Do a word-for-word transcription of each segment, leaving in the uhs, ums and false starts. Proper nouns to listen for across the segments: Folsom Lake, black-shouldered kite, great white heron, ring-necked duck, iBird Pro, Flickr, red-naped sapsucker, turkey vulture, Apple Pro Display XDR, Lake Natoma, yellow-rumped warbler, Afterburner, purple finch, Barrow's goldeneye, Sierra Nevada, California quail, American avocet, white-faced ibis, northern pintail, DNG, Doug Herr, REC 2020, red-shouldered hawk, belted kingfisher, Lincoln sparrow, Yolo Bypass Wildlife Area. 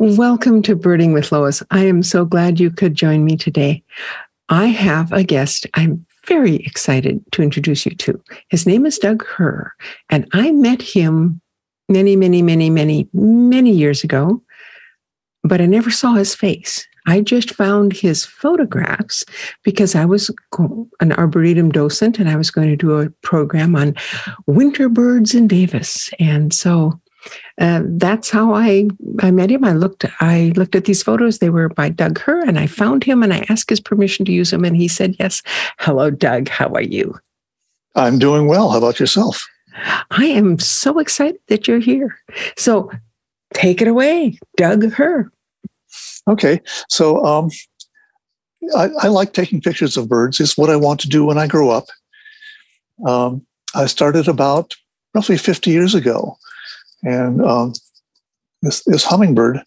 Welcome to Birding with Lois. I am so glad you could join me today. I have a guest I'm very excited to introduce you to. His name is Doug Herr, and I met him many, many, many, many, many years ago, but I never saw his face. I just found his photographs because I was an arboretum docent and I was going to do a program on winter birds in Davis. And so Uh, that's how I, I met him. I looked I looked at these photos. They were by Doug Herr, and I found him, and I asked his permission to use them, and he said yes. Hello, Doug. How are you? I'm doing well. How about yourself? I am so excited that you're here. So take it away, Doug Herr. Okay. So um, I, I like taking pictures of birds. It's what I want to do when I grow up. Um, I started about roughly fifty years ago. And um, this, this hummingbird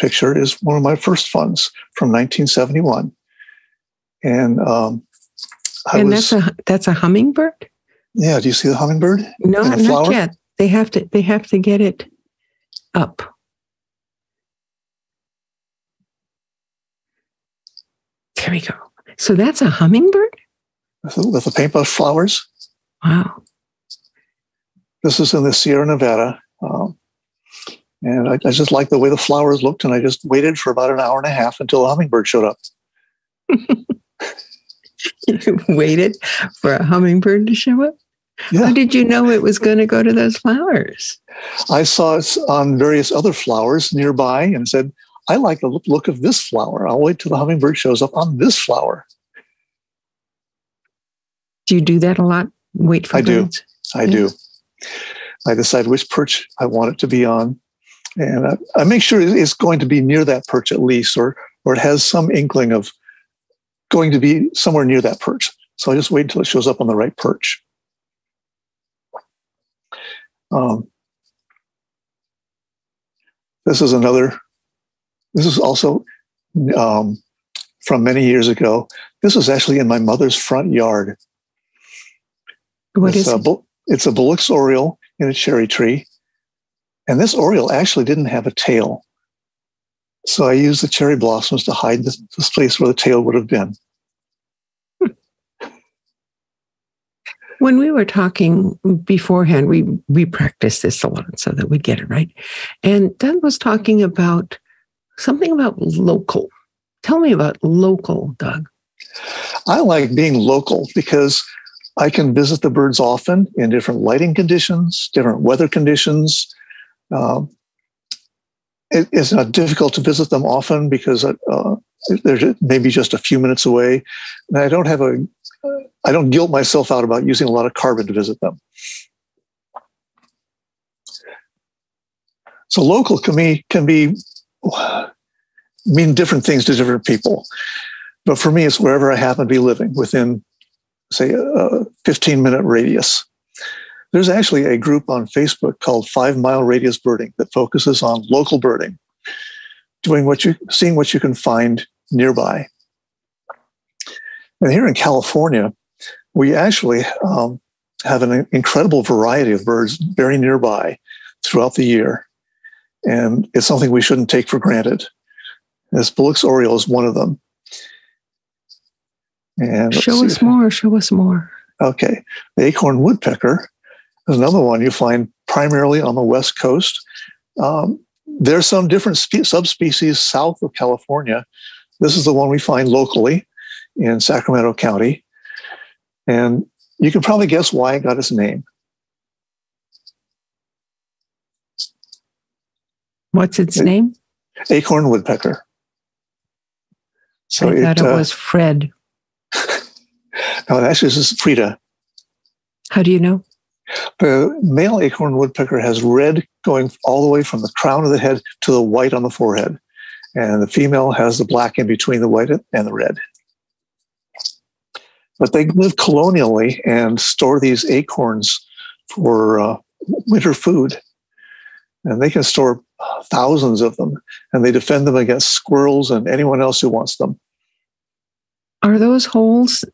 picture is one of my first ones from nineteen seventy-one. And um, I and was, that's a that's a hummingbird. Yeah, do you see the hummingbird? No, the not flower? Yet. They have to they have to get it up. There we go. So that's a hummingbird with the, with the paintbrush flowers. Wow. This is in the Sierra Nevada. Um, and I, I just liked the way the flowers looked, and I just waited for about an hour and a half until a hummingbird showed up. You waited for a hummingbird to show up? Yeah. How did you know it was going to go to those flowers? I saw it on various other flowers nearby and said, I like the look of this flower. I'll wait till the hummingbird shows up on this flower. Do you do that a lot? Wait for I birds? do. I yeah. do. I decide which perch I want it to be on, and I, I make sure it's going to be near that perch at least, or or it has some inkling of going to be somewhere near that perch. So I just wait until it shows up on the right perch. Um, this is another. This is also um, from many years ago. This was actually in my mother's front yard. What it's, is it? Uh, it's a Bullock's Oriole in a cherry tree. And this oriole actually didn't have a tail. So I used the cherry blossoms to hide this, this place where the tail would have been. When we were talking beforehand, we, we practiced this a lot so that we'd get it right. And Doug was talking about something about local. Tell me about local, Doug. I like being local because I can visit the birds often in different lighting conditions, different weather conditions. Um, it, it's not difficult to visit them often because uh, they're maybe just a few minutes away. And I don't have a, I don't guilt myself out about using a lot of carbon to visit them. So local can be, can be mean different things to different people. But for me, it's wherever I happen to be living within, say, a fifteen minute radius. There's actually a group on Facebook called Five Mile Radius Birding that focuses on local birding, doing what you, seeing what you can find nearby. And here in California, we actually um, have an incredible variety of birds very nearby throughout the year. And it's something we shouldn't take for granted. This Bullock's Oriole is one of them. And show us more, show us more. Okay. The acorn woodpecker is another one you find primarily on the West Coast. Um, there's some different spe- subspecies south of California. This is the one we find locally in Sacramento County. And you can probably guess why it got its name. What's its it, name? Acorn woodpecker. So I thought it, it was uh, Fred. No, actually, this is Frida. How do you know? The male acorn woodpecker has red going all the way from the crown of the head to the white on the forehead. And the female has the black in between the white and the red. But they live colonially and store these acorns for uh, winter food. And they can store thousands of them. And they defend them against squirrels and anyone else who wants them. Are those holes,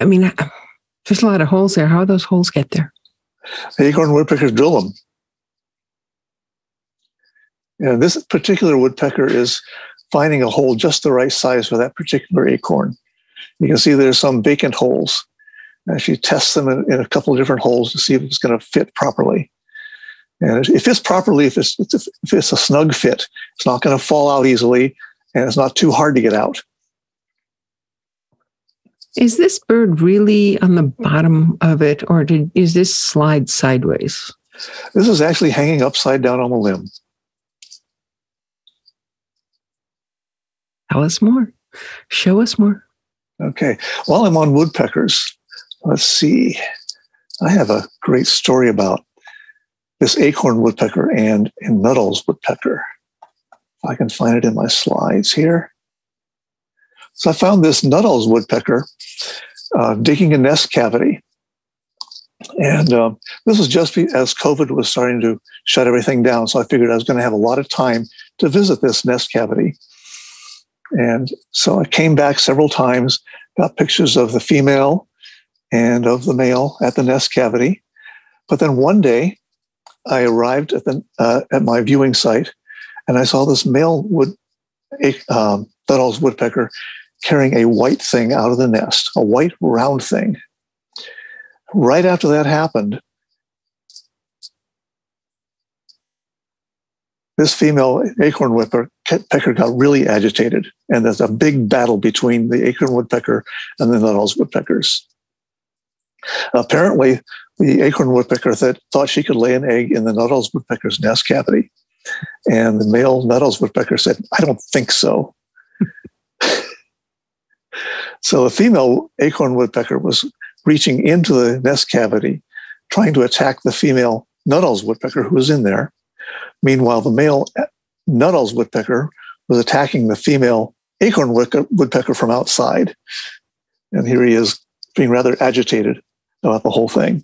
I mean, there's a lot of holes there. How do those holes get there? The acorn woodpeckers drill them. And this particular woodpecker is finding a hole just the right size for that particular acorn. You can see there's some vacant holes. And she tests them in, in a couple of different holes to see if it's going to fit properly. And it fits properly if it's, if it's a snug fit. It's not going to fall out easily, and it's not too hard to get out. Is this bird really on the bottom of it, or did, is this slide sideways? This is actually hanging upside down on the limb. Tell us more. Show us more. Okay. While I'm on woodpeckers, let's see. I have a great story about this acorn woodpecker and, and Nuttall's woodpecker. If I can find it in my slides here. So I found this Nuttall's woodpecker uh, digging a nest cavity. And um, this was just as COVID was starting to shut everything down. So I figured I was going to have a lot of time to visit this nest cavity. And so I came back several times, got pictures of the female and of the male at the nest cavity. But then one day I arrived at, the, uh, at my viewing site, and I saw this male wood, um, Nuttall's woodpecker carrying a white thing out of the nest, a white round thing. Right after that happened, this female acorn woodpecker got really agitated, and there's a big battle between the acorn woodpecker and the Nuttall's woodpeckers. Apparently, the acorn woodpecker th thought she could lay an egg in the Nuttall's woodpecker's nest cavity, and the male Nuttall's woodpecker said, "I don't think so." So the female acorn woodpecker was reaching into the nest cavity, trying to attack the female Nuttall's woodpecker who was in there. Meanwhile, the male Nuttall's woodpecker was attacking the female acorn woodpecker from outside. And here he is being rather agitated about the whole thing.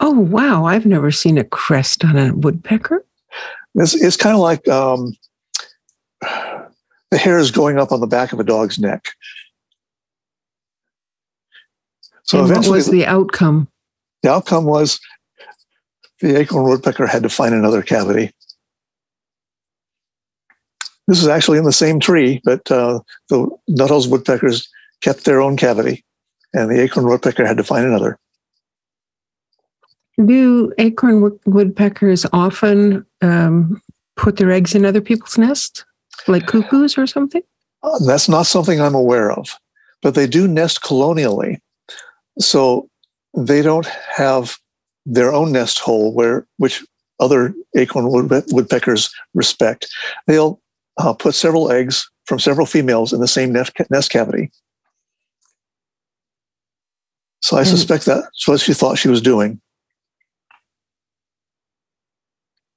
Oh, wow. I've never seen a crest on a woodpecker. It's, it's kind of like um, the hair is going up on the back of a dog's neck. So and eventually, what was the outcome? The outcome was the acorn woodpecker had to find another cavity. This is actually in the same tree, but uh, the Nuttall's woodpeckers kept their own cavity, and the acorn woodpecker had to find another. Do acorn woodpeckers often um, put their eggs in other people's nests, like cuckoos or something? Uh, that's not something I'm aware of, but they do nest colonially. So they don't have their own nest hole, where which other acorn wood, woodpeckers respect. They'll uh, put several eggs from several females in the same nest, nest cavity. So I and suspect that's what she thought she was doing.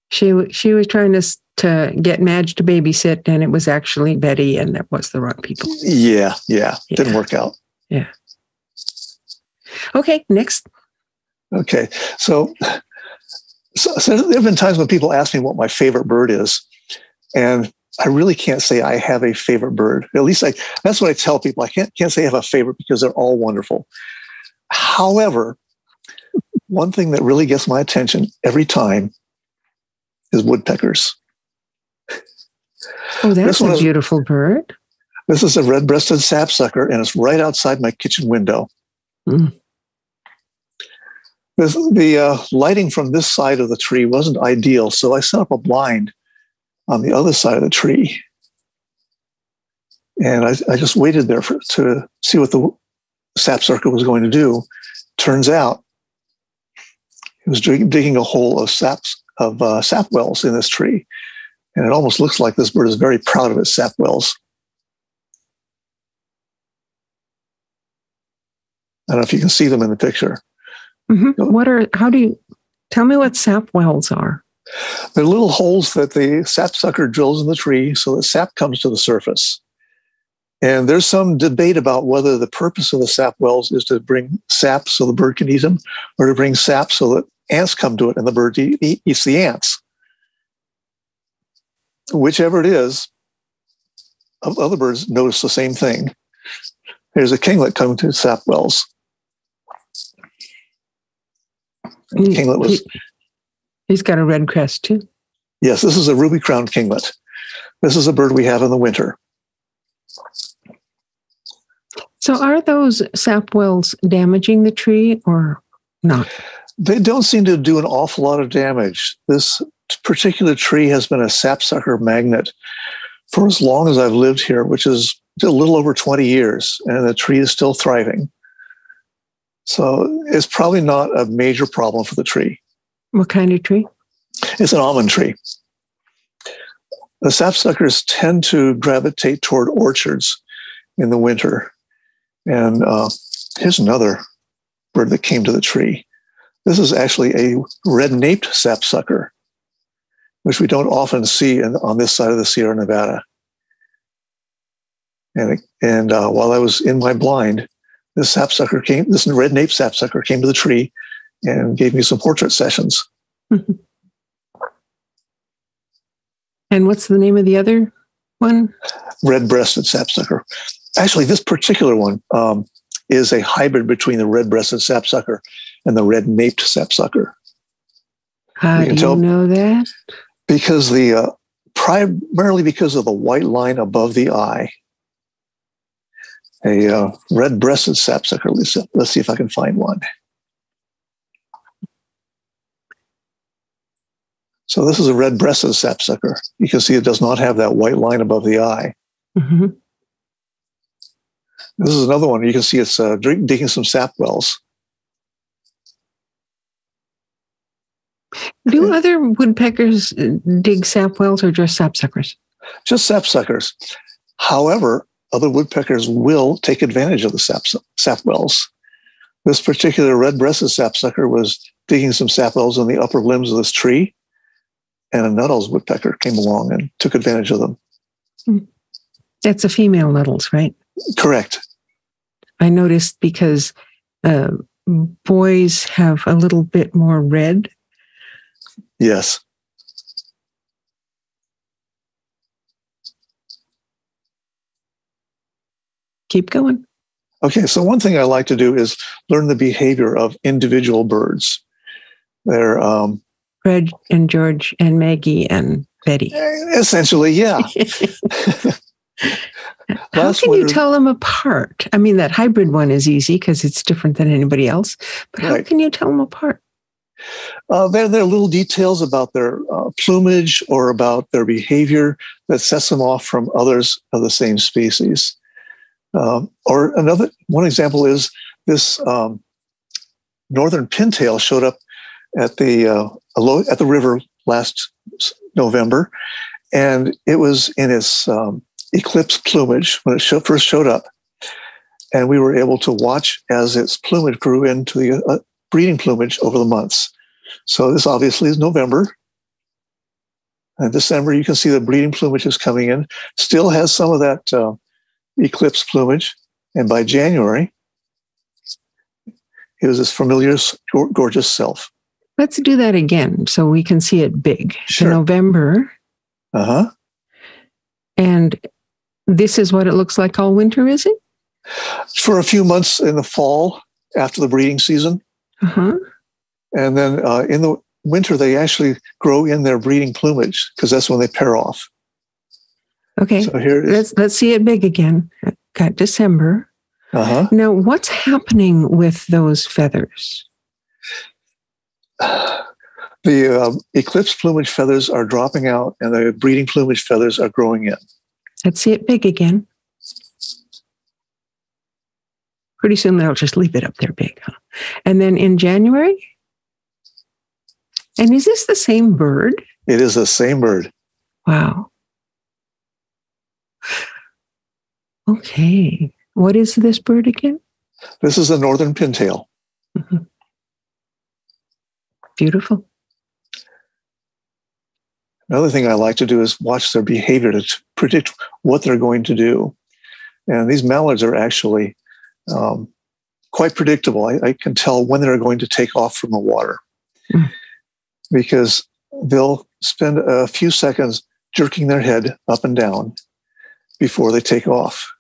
She she was trying to to get Madge to babysit, and it was actually Betty, and that was the wrong people. Yeah, yeah, yeah. Didn't work out. Yeah. Okay, next. Okay, so, so, so there have been times when people ask me what my favorite bird is, and I really can't say I have a favorite bird. At least I, that's what I tell people. I can't, can't say I have a favorite because they're all wonderful. However, one thing that really gets my attention every time is woodpeckers. Oh, that's a beautiful bird. This is a red-breasted sapsucker, and it's right outside my kitchen window. Mm. This, the uh, lighting from this side of the tree wasn't ideal, so I set up a blind on the other side of the tree. And I, I just waited there for, to see what the sapsucker was going to do. Turns out he was dig digging a hole of, saps, of uh, sapwells in this tree. And it almost looks like this bird is very proud of its sapwells. I don't know if you can see them in the picture. Mm-hmm. What are, how do you, tell me what sap wells are. They're little holes that the sapsucker drills in the tree so that sap comes to the surface. And there's some debate about whether the purpose of the sap wells is to bring sap so the bird can eat them, or to bring sap so that ants come to it and the bird eat, eats the ants. Whichever it is, other birds notice the same thing. There's a kinglet coming to sap wells. Kinglet was. He's got a red crest too. Yes, this is a ruby-crowned kinglet. This is a bird we have in the winter. So are those sapwells damaging the tree or not? They don't seem to do an awful lot of damage. This particular tree has been a sapsucker magnet for as long as I've lived here, which is a little over twenty years, and the tree is still thriving. So it's probably not a major problem for the tree. What kind of tree? It's an almond tree. The sapsuckers tend to gravitate toward orchards in the winter. And uh, here's another bird that came to the tree. This is actually a red-naped sapsucker, which we don't often see in, on this side of the Sierra Nevada. And, and uh, while I was in my blind, this sapsucker came, this red-naped sapsucker came to the tree and gave me some portrait sessions. Mm-hmm. And what's the name of the other one? Red-breasted sapsucker. Actually, this particular one um, is a hybrid between the red-breasted sapsucker and the red-naped sapsucker. How do you know that? Because the uh, primarily because of the white line above the eye. A uh, red-breasted sapsucker. Let's, let's see if I can find one. So this is a red-breasted sapsucker. You can see it does not have that white line above the eye. Mm-hmm. This is another one. You can see it's uh, digging some sapwells. Do other woodpeckers dig sapwells or just sapsuckers? Just sapsuckers. However, other woodpeckers will take advantage of the sap, sapwells. This particular red-breasted sapsucker was digging some sapwells in the upper limbs of this tree, and a Nuttall's woodpecker came along and took advantage of them. That's a female Nuttall's, right? Correct. I noticed because uh, boys have a little bit more red. Yes. Keep going. Okay, so one thing I like to do is learn the behavior of individual birds. They're... Um, Fred and George and Maggie and Betty. Essentially, yeah. How can winter, you tell them apart? I mean, that hybrid one is easy because it's different than anybody else. But how right. can you tell them apart? Uh, there, there are little details about their uh, plumage or about their behavior that sets them off from others of the same species. Um, or another one example is this um, northern pintail showed up at the uh, at the river last November, and it was in its um, eclipse plumage when it show, first showed up, and we were able to watch as its plumage grew into the uh, breeding plumage over the months. So this obviously is November. In December, you can see the breeding plumage is coming in. Still has some of that uh, eclipse plumage, and by January, it was its familiar, gorgeous self. Let's do that again so we can see it big. Sure. November. Uh-huh. And this is what it looks like all winter, is it? For a few months in the fall after the breeding season. Uh-huh. And then uh, in the winter, they actually grow in their breeding plumage because that's when they pair off. Okay. So here it is. Let's, let's see it big again. Got December. Uh-huh. Now, what's happening with those feathers? The uh, eclipse plumage feathers are dropping out and the breeding plumage feathers are growing in. Let's see it big again. Pretty soon they'll just leave it up there big. Huh? And then in January? And is this the same bird? It is the same bird. Wow. Okay. What is this bird again? This is the northern pintail. Mm-hmm. Beautiful. Another thing I like to do is watch their behavior to predict what they're going to do. And these mallards are actually um, quite predictable. I, I can tell when they're going to take off from the water mm. because they'll spend a few seconds jerking their head up and down before they take off.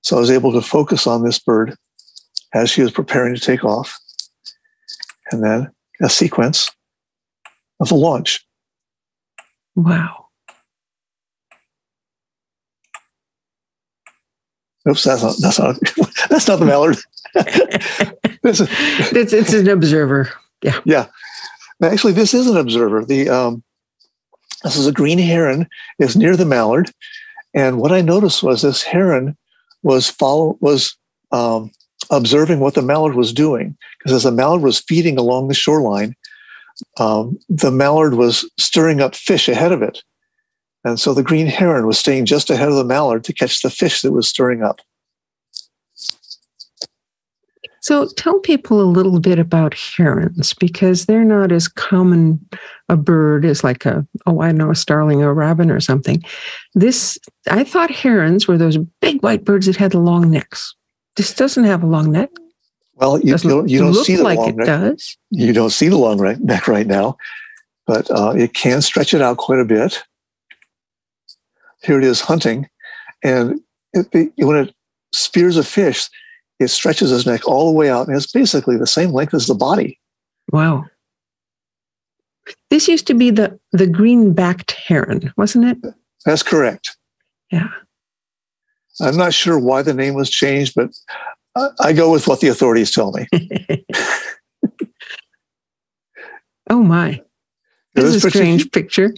So I was able to focus on this bird as she was preparing to take off. And then a sequence of the launch. Wow. Oops, that's not, that's not, that's not the mallard. This is, it's, it's an observer. Yeah. Yeah. Actually, this is an observer. The um, this is a green heron. It's near the mallard. And what I noticed was this heron was follow was um, observing what the mallard was doing. Because as the mallard was feeding along the shoreline, um, the mallard was stirring up fish ahead of it. And so the green heron was staying just ahead of the mallard to catch the fish that was stirring up. So tell people a little bit about herons, because they're not as common a bird as like a, oh, I know, a starling or a robin or something. This, I thought herons were those big white birds that had the long necks. This doesn't have a long neck. Well, you, you don't, you don't see the like long neck. It does. You don't see the long neck right now, but uh, it can stretch it out quite a bit. Here it is hunting, and it, it, when it spears a fish, it stretches its neck all the way out, and it's basically the same length as the body. Wow. This used to be the, the green-backed heron, wasn't it? That's correct. Yeah. I'm not sure why the name was changed, but I, I go with what the authorities tell me. Oh, my. This, this is a strange picture.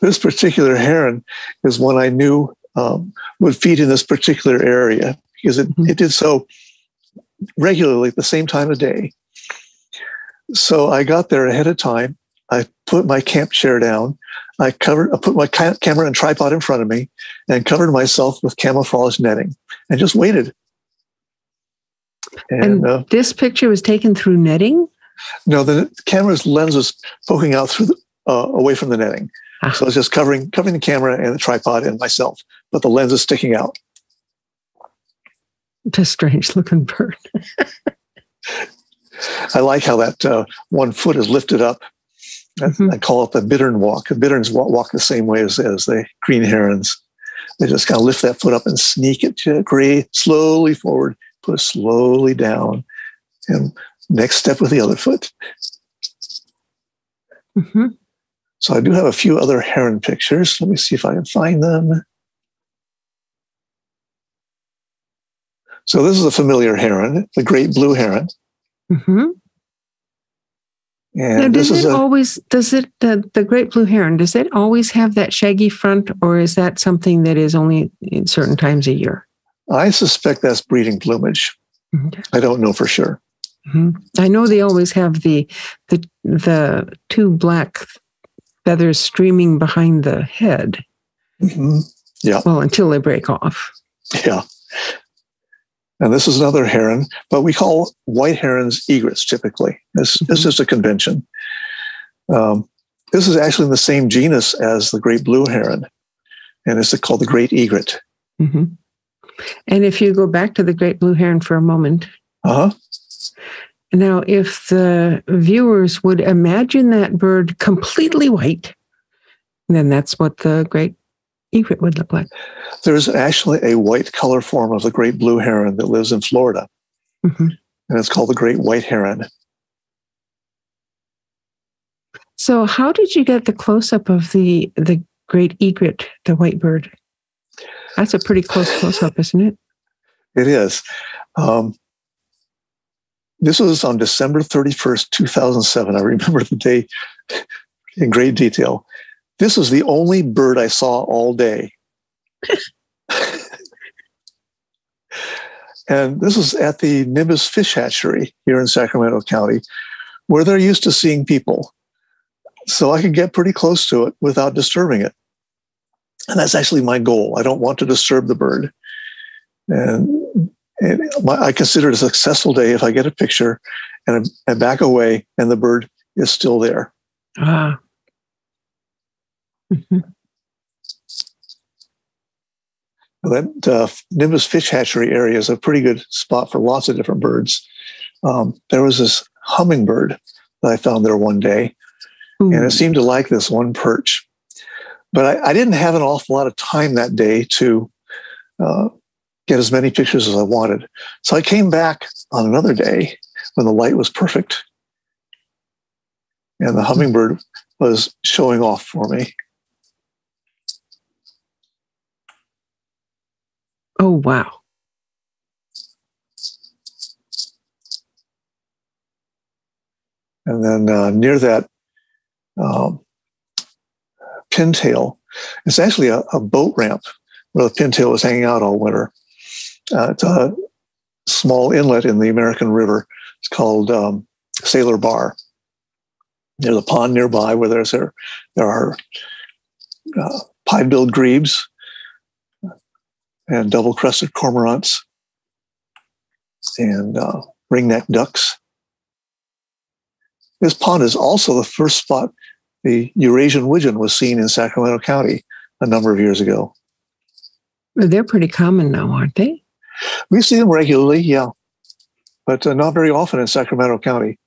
This particular heron is one I knew um, would feed in this particular area because it, mm-hmm. it did so regularly at the same time of day. So I got there ahead of time. I put my camp chair down. I covered. I put my ca- camera and tripod in front of me and covered myself with camouflage netting and just waited. And, and uh, this picture was taken through netting? No, the camera's lens was poking out through the, uh, away from the netting. So it's just covering covering the camera and the tripod and myself, but the lens is sticking out. It's a strange looking bird. I like how that uh, one foot is lifted up. Mm-hmm. I, I call it the bittern walk. The bitterns walk, walk the same way as, as the green herons. They just kind of lift that foot up and sneak it to gray slowly forward, put it slowly down, and next step with the other foot. Mm-hmm. So I do have a few other heron pictures. Let me see if I can find them. So this is a familiar heron, the great blue heron. Mm-hmm. And now, does this it is a, always does it the, the great blue heron? Does it always have that shaggy front, or is that something that is only in certain times a year? I suspect that's breeding plumage. Mm-hmm. I don't know for sure. Mm-hmm. I know they always have the the the two black feathers streaming behind the head. Mm-hmm. Yeah. Well, until they break off. Yeah. And this is another heron, but we call white herons egrets typically. This, mm-hmm. this is just a convention. Um, this is actually in the same genus as the great blue heron, and it's called the great egret. Mm-hmm. And if you go back to the great blue heron for a moment. Uh-huh. Now, if the viewers would imagine that bird completely white, then that's what the great egret would look like. There's actually a white color form of the great blue heron that lives in Florida, mm-hmm. and it's called the great white heron. So how did you get the close-up of the, the great egret, the white bird? That's a pretty close close-up, isn't it? It is. Um, This was on December thirty-first, two thousand seven. I remember the day in great detail. This was the only bird I saw all day. And this was at the Nimbus Fish Hatchery here in Sacramento County, where they're used to seeing people. So I could get pretty close to it without disturbing it. And that's actually my goal. I don't want to disturb the bird. And And my, I consider it a successful day if I get a picture and I back away and the bird is still there. Ah. Mm-hmm. That uh, Nimbus Fish Hatchery area is a pretty good spot for lots of different birds. Um, there was this hummingbird that I found there one day, Ooh. and it seemed to like this one perch. But I, I didn't have an awful lot of time that day to Uh, get as many pictures as I wanted. So I came back on another day when the light was perfect. And the hummingbird was showing off for me. Oh, wow. And then uh, near that um, pintail, it's actually a, a boat ramp where the pintail was hanging out all winter. Uh, it's a small inlet in the American River. It's called um, Sailor Bar. There's a pond nearby where there's there, there are uh, pied-billed grebes and double-crested cormorants and uh, ring-necked ducks. This pond is also the first spot the Eurasian widgeon was seen in Sacramento County a number of years ago. They're pretty common now, aren't they? We see them regularly, yeah, but uh, not very often in Sacramento County.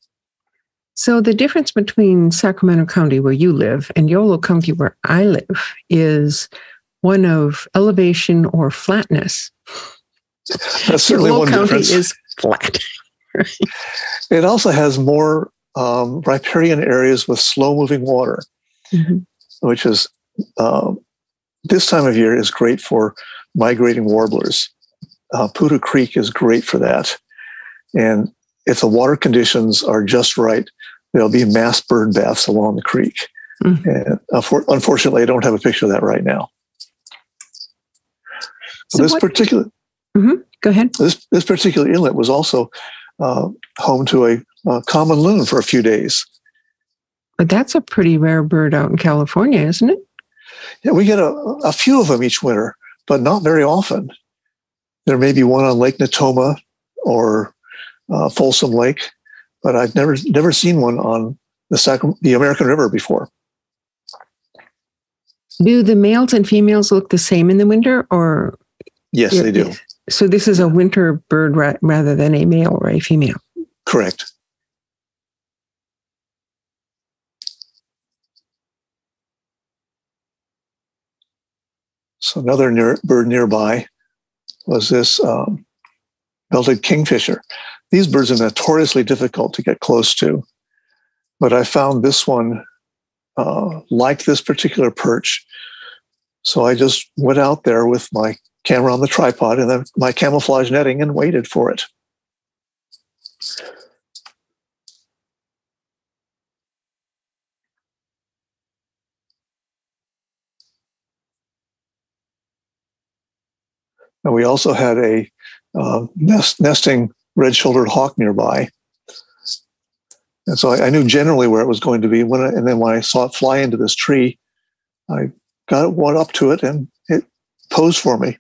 So the difference between Sacramento County, where you live, and Yolo County, where I live, is one of elevation or flatness. That's certainly one difference. Yolo County is flat. It also has more um, riparian areas with slow-moving water, mm-hmm. which is uh, this time of year is great for migrating warblers. Uh, Poudre Creek is great for that, and if the water conditions are just right, there'll be mass bird baths along the creek. Mm-hmm. And uh, unfortunately, I don't have a picture of that right now. So this what, particular, mm-hmm, go ahead. This this particular inlet was also uh, home to a, a common loon for a few days. But that's a pretty rare bird out in California, isn't it? Yeah, we get a, a few of them each winter, but not very often. There may be one on Lake Natoma or Uh, Folsom Lake, but I've never never seen one on the Sac- the American River before. Do the males and females look the same in the winter, or? Yes, it, they do. So this is a winter bird ra- rather than a male or a female. Correct. So another near- bird nearby was this um, belted kingfisher. These birds are notoriously difficult to get close to, but I found this one uh, liked this particular perch. So I just went out there with my camera on the tripod and then my camouflage netting and waited for it. And we also had a uh, nest, nesting red-shouldered hawk nearby. And so I, I knew generally where it was going to be. When I, and then when I saw it fly into this tree, I got one up to it and it posed for me.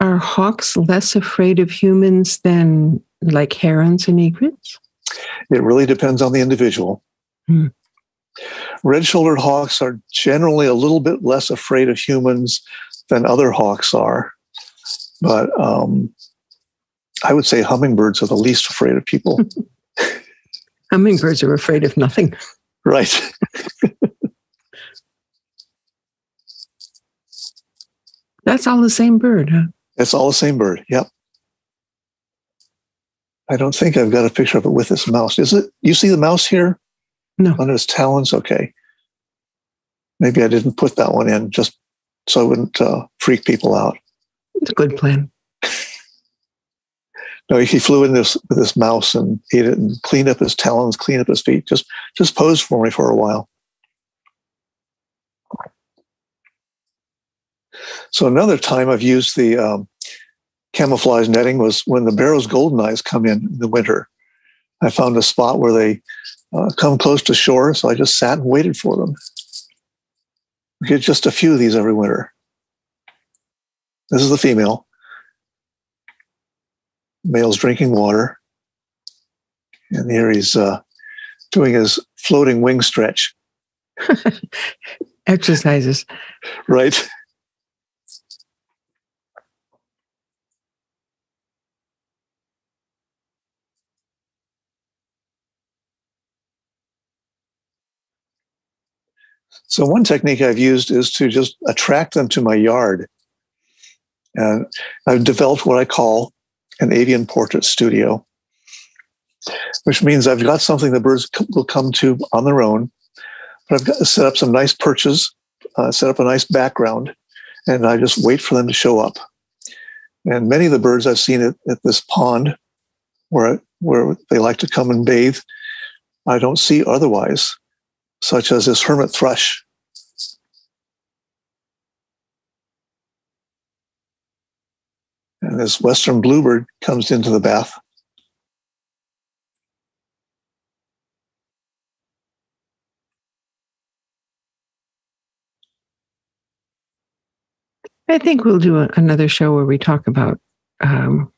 Are hawks less afraid of humans than like herons and egrets? It really depends on the individual. Hmm. Red-shouldered hawks are generally a little bit less afraid of humans than other hawks are, but um, I would say hummingbirds are the least afraid of people. Hummingbirds are afraid of nothing. Right. That's all the same bird, huh? It's all the same bird, yep. I don't think I've got a picture of it with this mouse. Is it? You see the mouse here? No. On his talons? Okay. Maybe I didn't put that one in, just so I wouldn't uh, freak people out. It's a good plan. No, he flew in this with this mouse and ate it and cleaned up his talons, cleaned up his feet. Just, just posed for me for a while. So another time I've used the um, camouflage netting was when the Barrow's goldeneyes come in in the winter. I found a spot where they uh, come close to shore, so I just sat and waited for them. We get just a few of these every winter. This is the female. Male's drinking water. And here he's uh, doing his floating wing stretch. Exercises. Right. So one technique I've used is to just attract them to my yard. And I've developed what I call an avian portrait studio. which means I've got something the birds will come to on their own. But I've got to set up some nice perches, uh, set up a nice background, and I just wait for them to show up. And many of the birds I've seen at, at this pond where, where they like to come and bathe, I don't see otherwise, such as this hermit thrush. And this western bluebird comes into the bath. I think we'll do a, another show where we talk about um,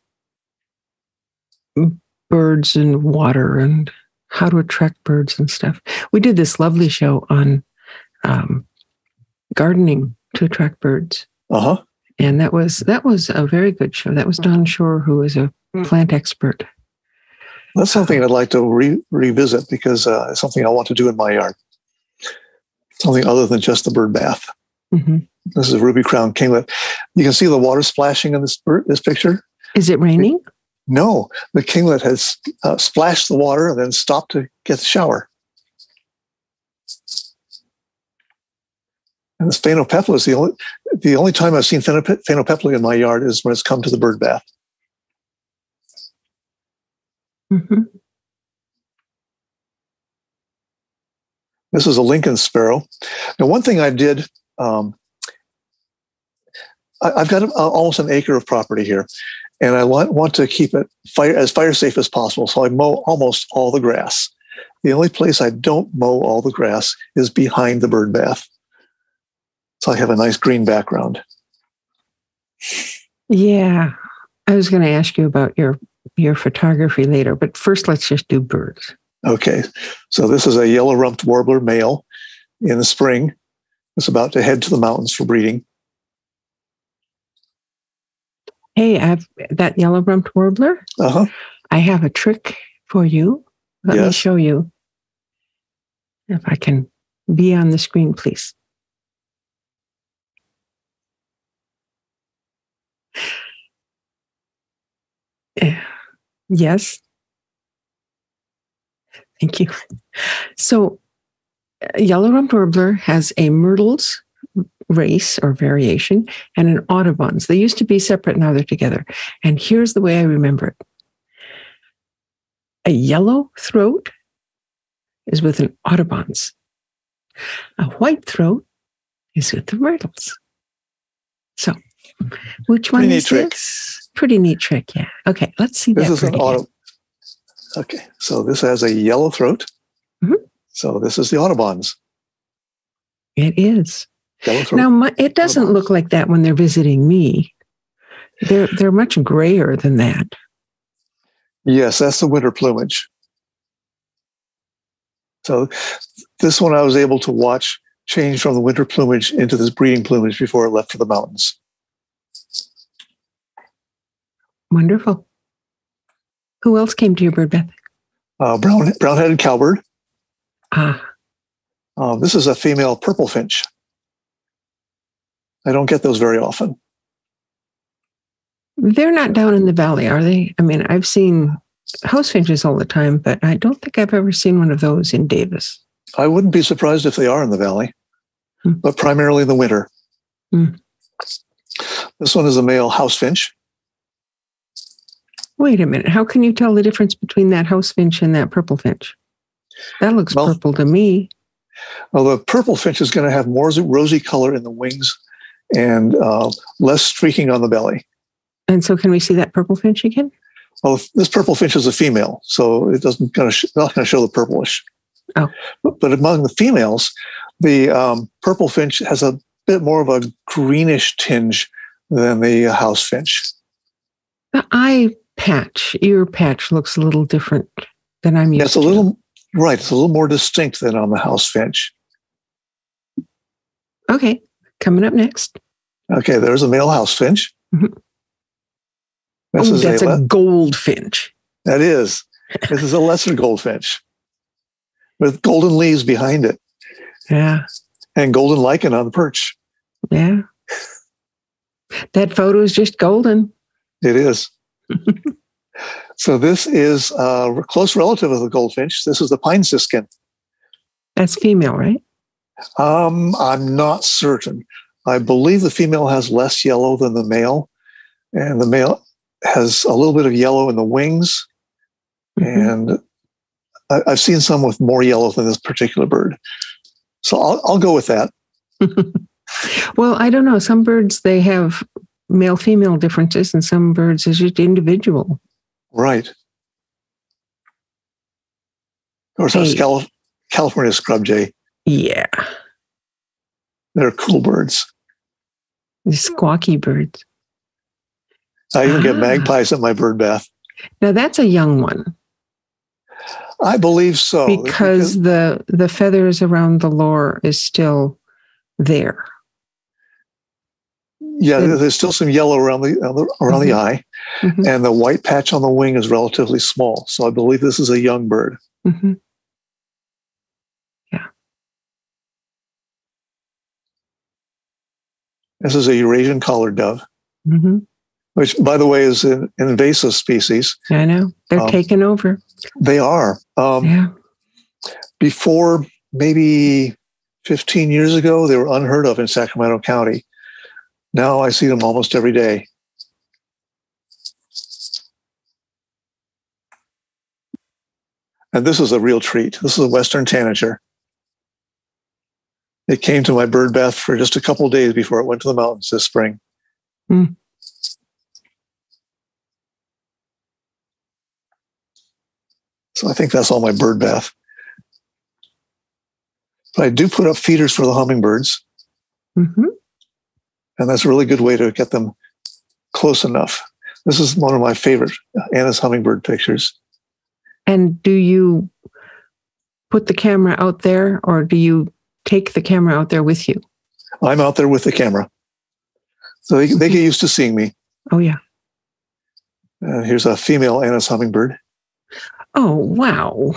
birds and water and how to attract birds and stuff. We did this lovely show on um, gardening to attract birds. Uh-huh. And that was that was a very good show. That was Don Shore, who is a plant expert. That's something I'd like to re revisit because uh, it's something I want to do in my yard. Something other than just the bird bath. Mm-hmm. This is a ruby-crowned kinglet. You can see the water splashing in this bird, this picture. Is it raining? No, the kinglet has uh, splashed the water and then stopped to get the shower. And this phainopepla is the only, the only time I've seen phainopepla in my yard is when it's come to the bird bath. Mm-hmm. This is a Lincoln sparrow. Now, one thing I did, um, I, I've got a, almost an acre of property here, and I want, want to keep it fire, as fire safe as possible, so I mow almost all the grass. The only place I don't mow all the grass is behind the bird bath. So I have a nice green background. Yeah. I was going to ask you about your, your photography later, but first let's just do birds. Okay. So this is a yellow-rumped warbler male in the spring. It's about to head to the mountains for breeding. Hey, I've that yellow-rumped warbler. Uh-huh. I have a trick for you. Let yes. me show you. If I can be on the screen, please. Yes. Thank you. So, yellow-rumped warbler has a Myrtle's race or variation and an Audubon's. They used to be separate, now they're together. And here's the way I remember it. A yellow throat is with an Audubon's. A white throat is with the Myrtle's. So, which one is this? Pretty neat trick, yeah. Okay, let's see this that. Is an auto okay, so this has a yellow throat. Mm-hmm. So this is the Audubon's. It is. Yellow throat. Now, my, it doesn't Audubon's. Look like that when they're visiting me. They're, they're much grayer than that. Yes, that's the winter plumage. So this one I was able to watch change from the winter plumage into this breeding plumage before it left for the mountains. Wonderful. Who else came to your bird bath? Uh, brown, brown-headed cowbird. Ah. Uh, this is a female purple finch. I don't get those very often. They're not down in the valley, are they? I mean, I've seen house finches all the time, but I don't think I've ever seen one of those in Davis. I wouldn't be surprised if they are in the valley, hmm. but primarily in the winter. Hmm. This one is a male house finch. Wait a minute. How can you tell the difference between that house finch and that purple finch? That looks well, purple to me. Well, the purple finch is going to have more rosy color in the wings and uh, less streaking on the belly. And so can we see that purple finch again? Well, this purple finch is a female, so it doesn't going to not going to show the purplish. Oh. But, but among the females, the um, purple finch has a bit more of a greenish tinge than the house finch. I Patch, ear patch looks a little different than I'm used yeah, it's a to. Little, right, it's a little more distinct than on the house finch. Okay, coming up next. Okay, there's a male house finch. Mm-hmm. This oh, is that's a, a goldfinch. That is. This is a lesser goldfinch with golden leaves behind it. Yeah. And golden lichen on the perch. Yeah. That photo is just golden. It is. So this is a close relative of the goldfinch. This is the pine siskin. That's female, right? Um, I'm not certain. I believe the female has less yellow than the male, and the male has a little bit of yellow in the wings. Mm-hmm. And I, I've seen some with more yellow than this particular bird. So I'll, I'll go with that. Well, I don't know. Some birds, they have male-female differences, and some birds is just individual. Right. Of course, hey. That's California scrub jay. Yeah. They're cool birds. The squawky birds. I even ah. get magpies at my bird bath. Now, that's a young one. I believe so. Because, because the, the feathers around the lore is still there. Yeah, the, there's still some yellow around the, around mm-hmm. the eye, mm-hmm. and the white patch on the wing is relatively small. So I believe this is a young bird. Mm-hmm. Yeah. This is a Eurasian collared dove. Mm-hmm. Which, by the way, is an invasive species. I know. They're um, taking over. They are. Um, yeah. Before maybe fifteen years ago, they were unheard of in Sacramento County. Now I see them almost every day. And this is a real treat. This is a Western tanager. It came to my bird bath for just a couple of days before it went to the mountains this spring. Mm. So I think that's all my bird bath. But I do put up feeders for the hummingbirds. Mm-hmm. And that's a really good way to get them close enough. This is one of my favorite Anna's hummingbird pictures. And do you put the camera out there, or do you take the camera out there with you? I'm out there with the camera. So they, they get used to seeing me. Oh, yeah. Uh, here's a female Anna's hummingbird. Oh, wow.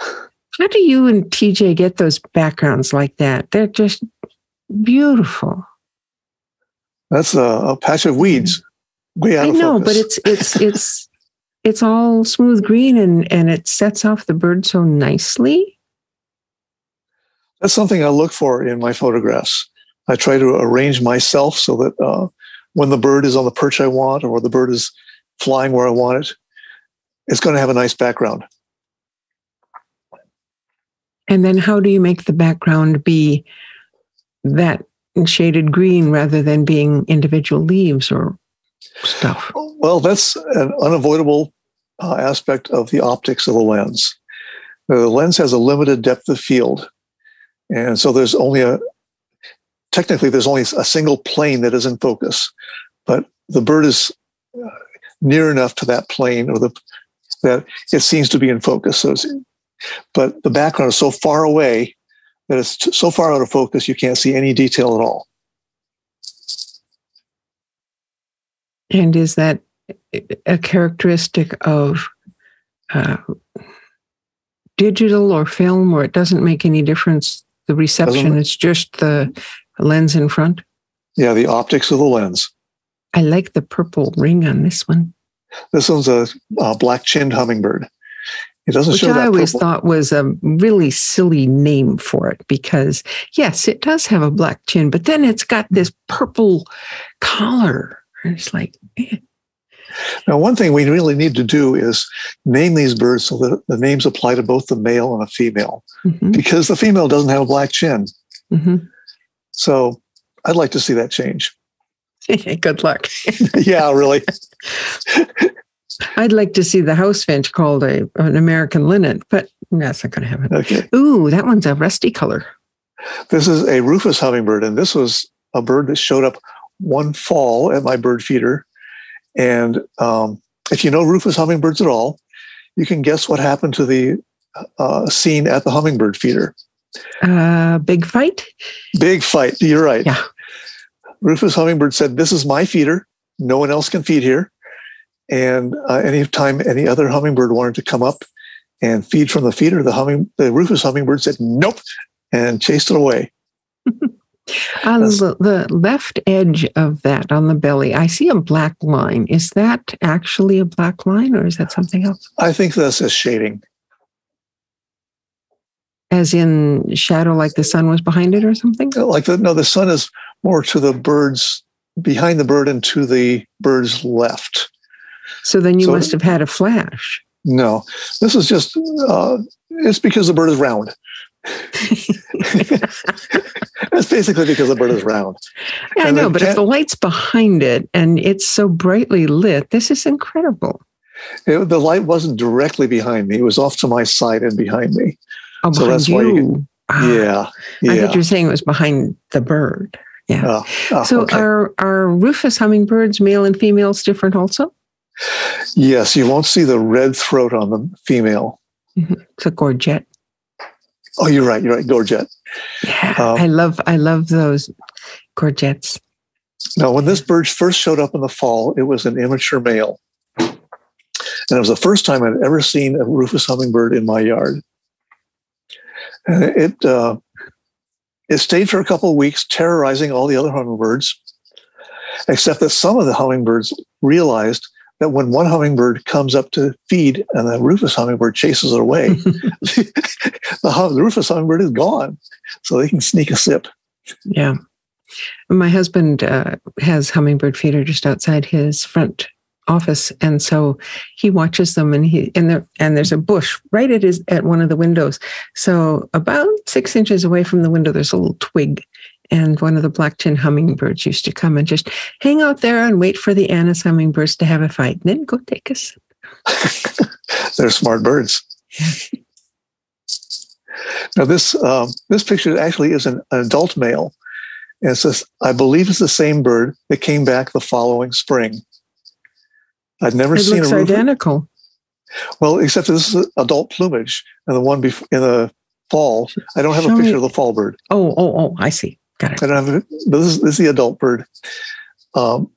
How do you and T J get those backgrounds like that? They're just beautiful. That's a, a patch of weeds. Way out I of know, focus. But it's it's it's it's all smooth green, and, and it sets off the bird so nicely. That's something I look for in my photographs. I try to arrange myself so that uh, when the bird is on the perch I want, or the bird is flying where I want it, it's going to have a nice background. And then how do you make the background be that shaded green rather than being individual leaves or stuff? Well, that's an unavoidable uh, aspect of the optics of the lens. The lens has a limited depth of field. And so there's only a, technically there's only a single plane that is in focus, but the bird is uh, near enough to that plane or the that it seems to be in focus. So it's, but the background is so far away that it's t- so far out of focus, you can't see any detail at all. And is that a characteristic of uh, digital or film, or it doesn't make any difference? The reception, it's just the lens in front? Yeah, the optics of the lens. I like the purple ring on this one. This one's a, a black-chinned hummingbird. It doesn't Which show that I always purple. Thought was a really silly name for it, because, yes, it does have a black chin, but then it's got this purple collar. And it's like, man. Now, one thing we really need to do is name these birds so that the names apply to both the male and the female, mm-hmm. because the female doesn't have a black chin. Mm-hmm. So I'd like to see that change. Good luck. Yeah, really. I'd like to see the house finch called a, an American linnet, but that's not going to happen. Okay. Ooh, that one's a rusty color. This is a rufous hummingbird, and this was a bird that showed up one fall at my bird feeder. And um, if you know rufous hummingbirds at all, you can guess what happened to the uh, scene at the hummingbird feeder. Uh, big fight? Big fight. You're right. Yeah. Rufous hummingbird said, "This is my feeder. No one else can feed here." And uh, any time any other hummingbird wanted to come up and feed from the feeder, the humming, the rufous hummingbird said, "Nope," and chased it away. On the, the left edge of that, on the belly, I see a black line. Is that actually a black line, or is that something else? I think that's a shading. As in shadow, like the sun was behind it or something? Like the, no, the sun is more to the bird's, behind the bird and to the bird's left. So then you so, must have had a flash. No, this is just, uh, it's because the bird is round. That's basically because the bird is round. Yeah, and I know, but if the light's behind it and it's so brightly lit, this is incredible. It, the light wasn't directly behind me. It was off to my side and behind me. Oh, so that's you. Why you can, yeah, yeah. I thought you were saying it was behind the bird. Yeah. Oh, oh, so okay. are, are rufous hummingbirds, male and females, different also? Yes. You won't see the red throat on the female. Mm-hmm. It's a gorget. Oh, you're right. You're right. Gorget. Yeah, um, I love I love those gorgets. Now, when this bird first showed up in the fall, it was an immature male. And it was the first time I'd ever seen a rufous hummingbird in my yard. And it, uh, it stayed for a couple of weeks, terrorizing all the other hummingbirds, except that some of the hummingbirds realized that when one hummingbird comes up to feed and the rufous hummingbird chases it away, the, hum, the rufous hummingbird is gone, so they can sneak a sip. Yeah. My husband uh, has hummingbird feeder just outside his front office, and so he watches them, and he and there and there's a bush right at his at one of the windows. So about six inches away from the window, there's a little twig. And one of the black-tin hummingbirds used to come and just hang out there and wait for the Anna's hummingbirds to have a fight, and then go take us. They're smart birds. Now, this um, this picture actually is an, an adult male. And it's this, I believe it's the same bird that came back the following spring. I've never it seen looks a rufous identical. Well, except for this is adult plumage, and the one before in the fall. I don't have Show a picture me. Of the fall bird. Oh, oh, oh! I see. Got it. I don't have, this, is, this is the adult bird. Um,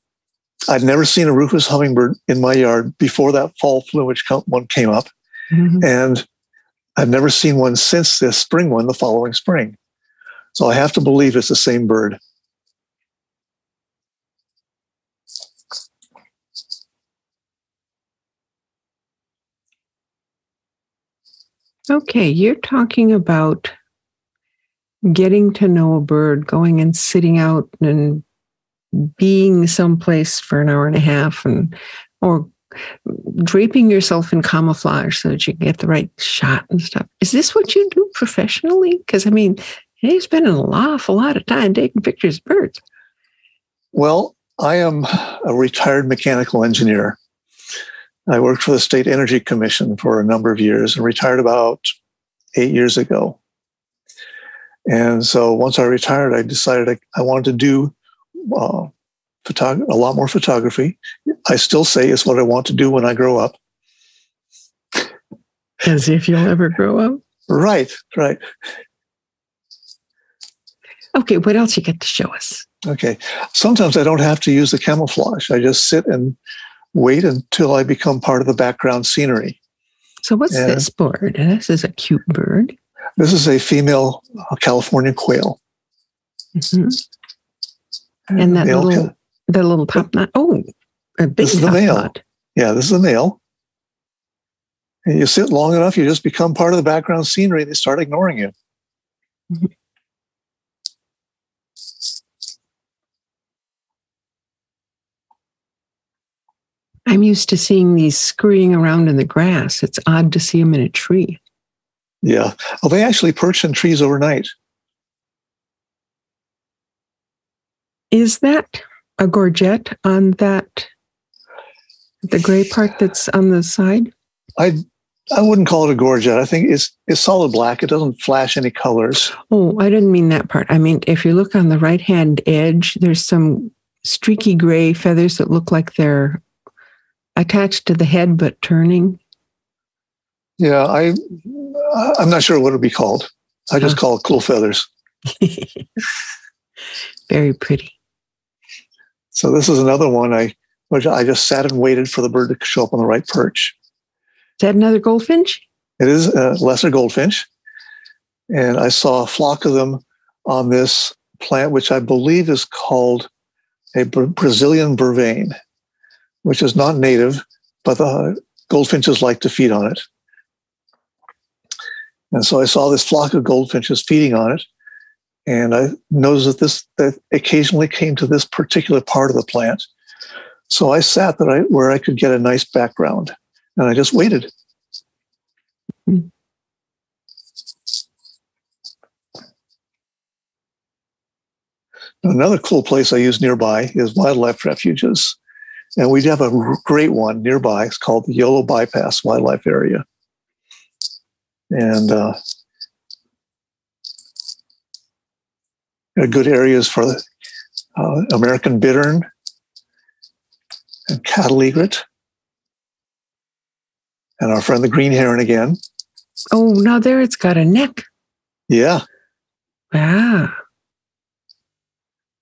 I'd never seen a rufous hummingbird in my yard before that fall plumage one came up. Mm-hmm. And I've never seen one since this spring one the following spring. So I have to believe it's the same bird. Okay, you're talking about getting to know a bird, going and sitting out and being someplace for an hour and a half, and or draping yourself in camouflage so that you can get the right shot and stuff. Is this what you do professionally? Because, I mean, you're spending an awful lot of time taking pictures of birds. Well, I am a retired mechanical engineer. I worked for the State Energy Commission for a number of years and retired about eight years ago. And so once I retired, I decided I, I wanted to do uh, photog- a lot more photography. I still say it's what I want to do when I grow up. As if you'll ever grow up? Right, right. Okay, what else you get to show us? Okay. Sometimes I don't have to use the camouflage. I just sit and wait until I become part of the background scenery. So what's and this bird? This is a cute bird. This is a female California quail. Mm-hmm. And, and that little, ca- the little top knot. Oh, a big this is the male. Knot. Yeah, this is the male. And you sit long enough, you just become part of the background scenery. They start ignoring you. Mm-hmm. I'm used to seeing these scurrying around in the grass. It's odd to see them in a tree. Yeah. Well, they actually perch in trees overnight. Is that a gorget on that, the gray part that's on the side? I I wouldn't call it a gorget. I think it's, it's solid black. It doesn't flash any colors. Oh, I didn't mean that part. I mean, if you look on the right-hand edge, there's some streaky gray feathers that look like they're attached to the head, but turning. Yeah, I, I'm not sure what it would be called. I just huh. call it cool feathers. Very pretty. So this is another one I, which I just sat and waited for the bird to show up on the right perch. Is that another goldfinch? It is a lesser goldfinch. And I saw a flock of them on this plant, which I believe is called a Brazilian vervain, which is not native, but the goldfinches like to feed on it. And so I saw this flock of goldfinches feeding on it, and I noticed that this that occasionally came to this particular part of the plant. So I sat that I, where I could get a nice background, and I just waited. Mm-hmm. Another cool place I use nearby is wildlife refuges. And we have a great one nearby. It's called the Yolo Bypass Wildlife Area. And uh, good areas for the uh, American bittern and cattle egret. And our friend the green heron again. Oh, now there it's got a neck. Yeah. Wow.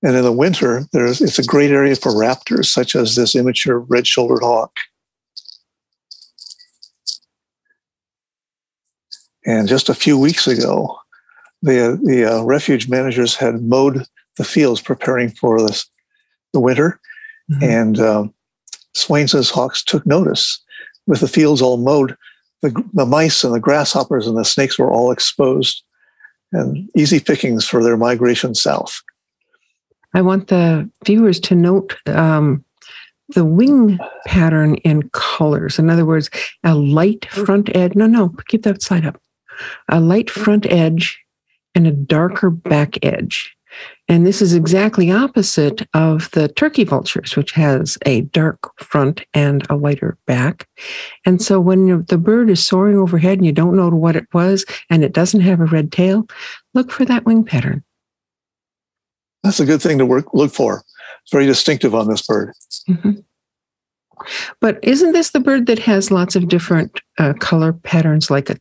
And in the winter, there's it's a great area for raptors, such as this immature red-shouldered hawk. And just a few weeks ago, the the uh, refuge managers had mowed the fields preparing for this the winter, mm-hmm. and um, Swainson's hawks took notice. With the fields all mowed, the, the mice and the grasshoppers and the snakes were all exposed, and easy pickings for their migration south. I want the viewers to note um, the wing pattern and colors. In other words, a light front edge. No, no, keep that side up. A light front edge and a darker back edge. And this is exactly opposite of the turkey vultures, which has a dark front and a lighter back. And so when the bird is soaring overhead and you don't know what it was, and it doesn't have a red tail, look for that wing pattern. That's a good thing to work, look for. It's very distinctive on this bird. Mm-hmm. But isn't this the bird that has lots of different uh, color patterns, like a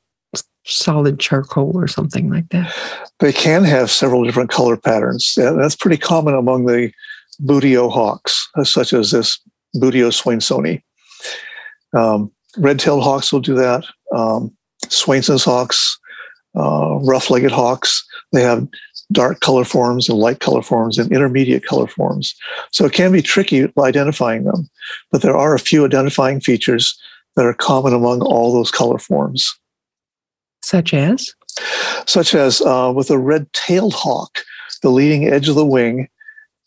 solid charcoal or something like that? They can have several different color patterns. That's pretty common among the Buteo hawks, such as this Buteo swainsoni. Um, red-tailed hawks will do that. Um, Swainson's hawks, uh, rough-legged hawks, they have dark color forms and light color forms and intermediate color forms. So it can be tricky identifying them, but there are a few identifying features that are common among all those color forms. Such as? Such as uh, with a red-tailed hawk, the leading edge of the wing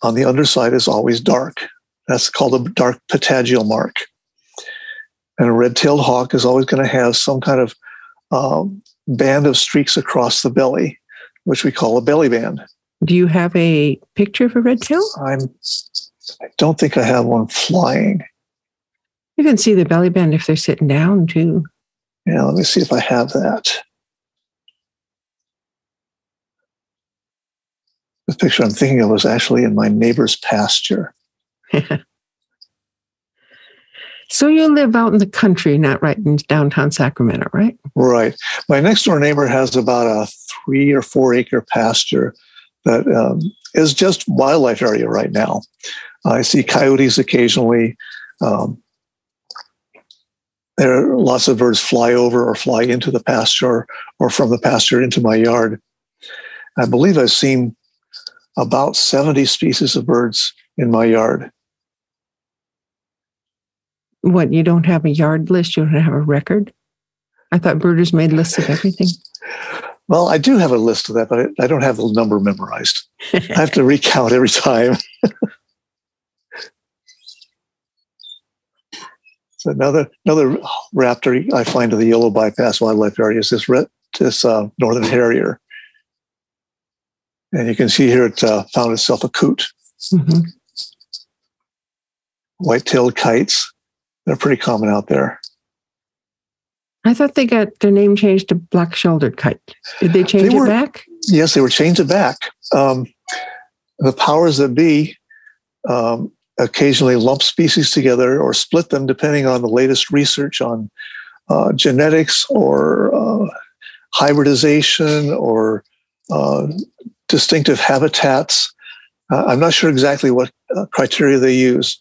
on the underside is always dark. That's called a dark patagial mark. And a red-tailed hawk is always going to have some kind of um, band of streaks across the belly, which we call a belly band. Do you have a picture of a red tail? I'm, I don't think I have one flying. You can see the belly band if they're sitting down, too. Yeah, let me see if I have that. The picture I'm thinking of was actually in my neighbor's pasture. So you live out in the country, not right in downtown Sacramento, right? Right. My next door neighbor has about a three or four acre pasture that um, is just wildlife area right now. I see coyotes occasionally. Um, there are lots of birds fly over or fly into the pasture or from the pasture into my yard. I believe I've seen about seventy species of birds in my yard. What, you don't have a yard list? You don't have a record? I thought birders made lists of everything. Well, I do have a list of that, but I don't have the number memorized. I have to recount every time. So another another raptor I find in the Yolo Bypass Wildlife Area is this red, this uh, northern harrier, and you can see here it uh, found itself a coot. Mm-hmm. White-tailed kites. They're pretty common out there. I thought they got their name changed to black-shouldered kite. Did they change they were, it back? Yes, they were changed it back. Um, the powers that be um, occasionally lump species together or split them depending on the latest research on uh, genetics or uh, hybridization or uh, distinctive habitats. Uh, I'm not sure exactly what uh, criteria they use.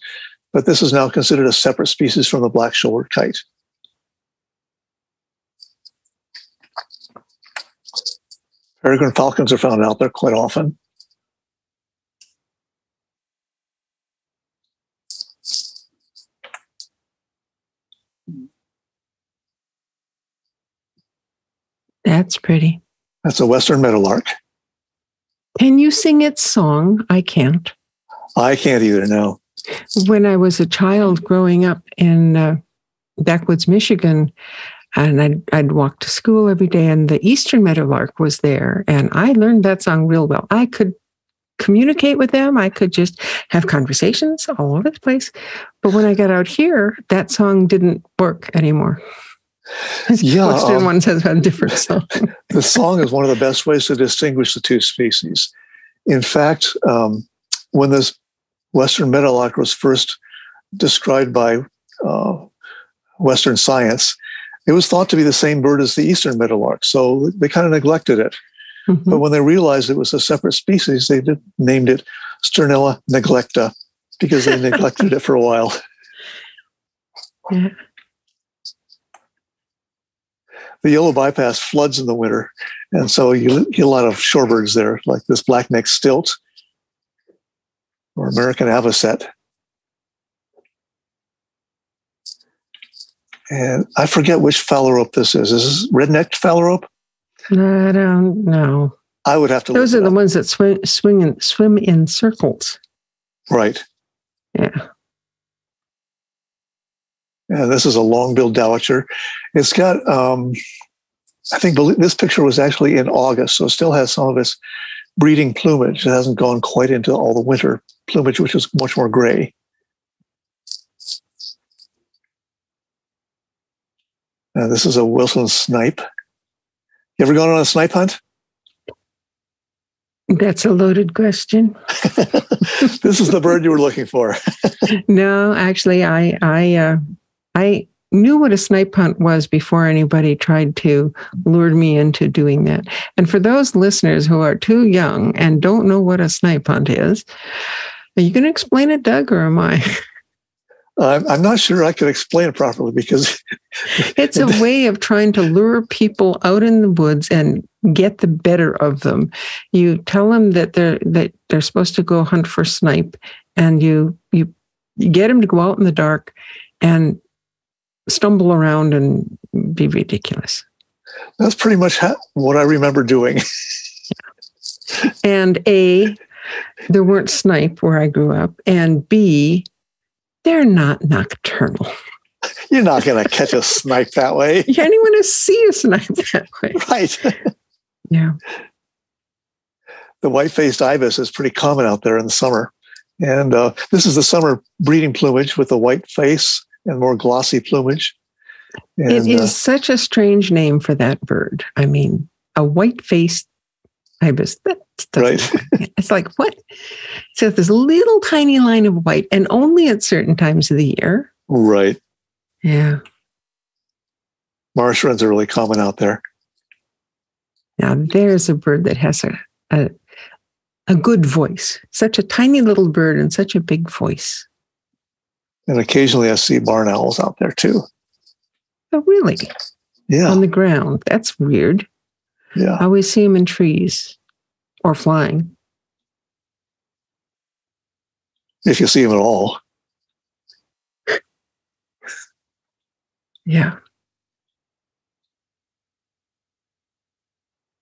But this is now considered a separate species from the black-shouldered kite. Peregrine falcons are found out there quite often. That's pretty. That's a Western meadowlark. Can you sing its song? I can't. I can't either, no. When I was a child growing up in uh, backwoods Michigan, and I'd, I'd walk to school every day, and the Eastern meadowlark was there, and I learned that song real well. I could communicate with them. I could just have conversations all over the place. But when I got out here, that song didn't work anymore. Yeah, um, one says about a different song. The song is one of the best ways to distinguish the two species. In fact, um, when this Western meadowlark was first described by uh, Western science, it was thought to be the same bird as the Eastern meadowlark, so they kind of neglected it. Mm-hmm. But when they realized it was a separate species, they did, named it Sternella neglecta, because they neglected it for a while. Yeah. The yellow bypass floods in the winter, and so you get a lot of shorebirds there, like this black-necked stilt or American avocet. And I forget which phalarope this is. Is this red-necked phalarope? No, I don't know. I would have to Those look are the up. ones that swim, swing and swim in circles. Right. Yeah. And this is a long-billed dowitcher. It's got, um, I think this picture was actually in August, so it still has some of its breeding plumage. It hasn't gone quite into all the winter plumage, which is much more gray. Uh, this is a Wilson snipe. You ever gone on a snipe hunt? That's a loaded question. This is the bird you were looking for. No, actually, I I uh, I knew what a snipe hunt was before anybody tried to lure me into doing that. And for those listeners who are too young and don't know what a snipe hunt is, are you going to explain it, Doug, or am I? I'm not sure I can explain it properly because it's a way of trying to lure people out in the woods and get the better of them. You tell them that they're that they're supposed to go hunt for snipe, and you you, you get them to go out in the dark and stumble around and be ridiculous. That's pretty much how, what I remember doing. And A, there weren't snipe where I grew up, and B, they're not nocturnal. You're not going to catch a snipe that way. You're not going to see a snipe that way. Right. Yeah. The white-faced ibis is pretty common out there in the summer. And uh, this is the summer breeding plumage with the white face and more glossy plumage. And, it is uh, such a strange name for that bird. I mean, a white-faced ibis. Right. It's like, what? So this little tiny line of white, and only at certain times of the year. Right. Yeah. Marsh wrens are really common out there. Now there's a bird that has a, a a good voice. Such a tiny little bird and such a big voice. And occasionally I see barn owls out there too. Oh, really? Yeah. On the ground. That's weird. Yeah. I always see them in trees. Or flying. If you see them at all. Yeah.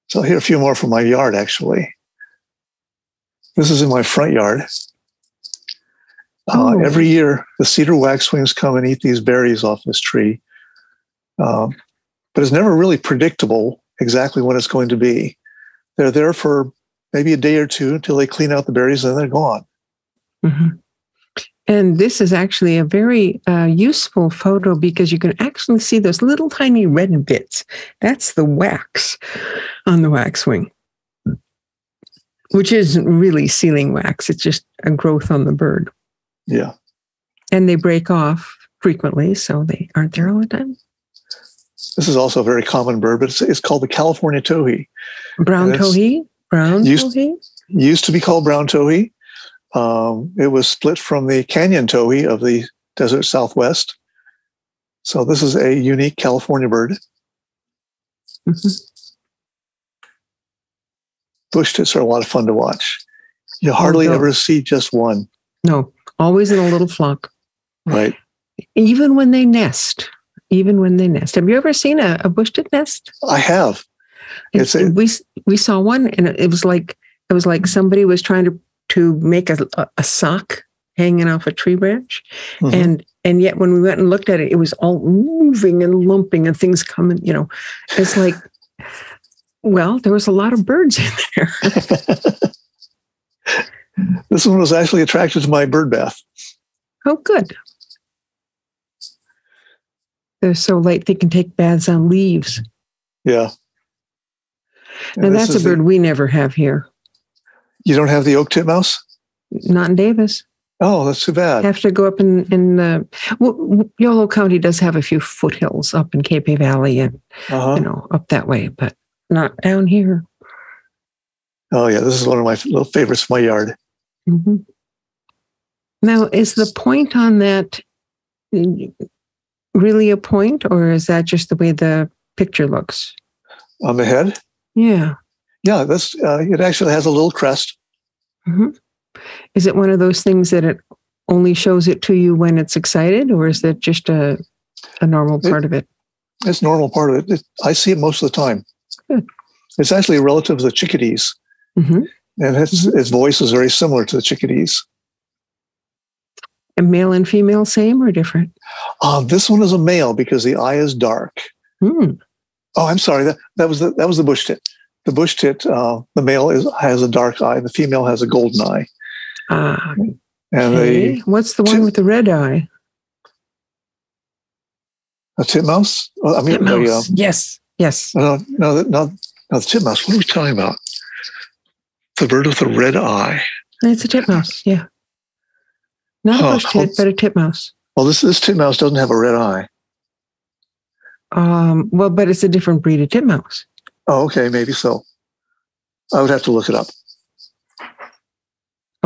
So here are a few more from my yard, actually. This is in my front yard. Oh. Uh, every year, the cedar waxwings come and eat these berries off this tree. Um, but it's never really predictable exactly when it's going to be. They're there for maybe a day or two until they clean out the berries and they're gone. Mm-hmm. And this is actually a very uh, useful photo because you can actually see those little tiny red bits. That's the wax on the waxwing, which isn't really sealing wax. It's just a growth on the bird. Yeah. And they break off frequently, so they aren't there all the time. This is also a very common bird, but it's, it's called the California towhee. Brown towhee? Brown used, towhee? Used to be called brown towhee. Um, it was split from the canyon towhee of the desert southwest. So this is a unique California bird. Mm-hmm. Bush tits are a lot of fun to watch. You hardly oh, no. ever see just one. No, always in a little flock. Right. Even when they nest. Even when they nest. Have you ever seen a, a bush tit nest? I have. It's, it's, we we saw one, and it was like it was like somebody was trying to to make a a sock hanging off a tree branch, mm-hmm. and and yet when we went and looked at it, it was all moving and lumping and things coming. You know, it's like, well, there was a lot of birds in there. This one was actually attracted to my bird bath. Oh, good. They're so light they can take baths on leaves. Yeah. Now, that's a bird the, we never have here. You don't have the oak titmouse? Not in Davis. Oh, that's too bad. Have to go up in, in uh, well, Yolo County does have a few foothills up in Cape Valley and, uh-huh. you know, up that way, but not down here. Oh, yeah. This is one of my little favorites from my yard. Mm-hmm. Now, is the point on that really a point, or is that just the way the picture looks? On the head? Yeah. Yeah, that's, uh, it actually has a little crest. Mm-hmm. Is it one of those things that it only shows it to you when it's excited, or is that just a, a normal part it, of it? It's normal part of it. it. I see it most of the time. Good. It's actually a relative of the chickadees, mm-hmm. and its, its voice is very similar to the chickadees. And male and female, same or different? Uh, this one is a male because the eye is dark. Mm. Oh, I'm sorry. That, that was the that was the bush tit. The bush tit, uh, the male is, has a dark eye. The female has a golden eye. Ah. And okay. the What's the one tit- with the red eye? A titmouse? I mean, titmouse. The, uh, yes. Yes. No, no, no. Now, the titmouse, what are we talking about? The bird with the red eye. It's a titmouse, yeah. Not oh, a bush tit, but a titmouse. Well, this this titmouse doesn't have a red eye. Um. Well, but it's a different breed of titmouse. Oh, okay, maybe so. I would have to look it up.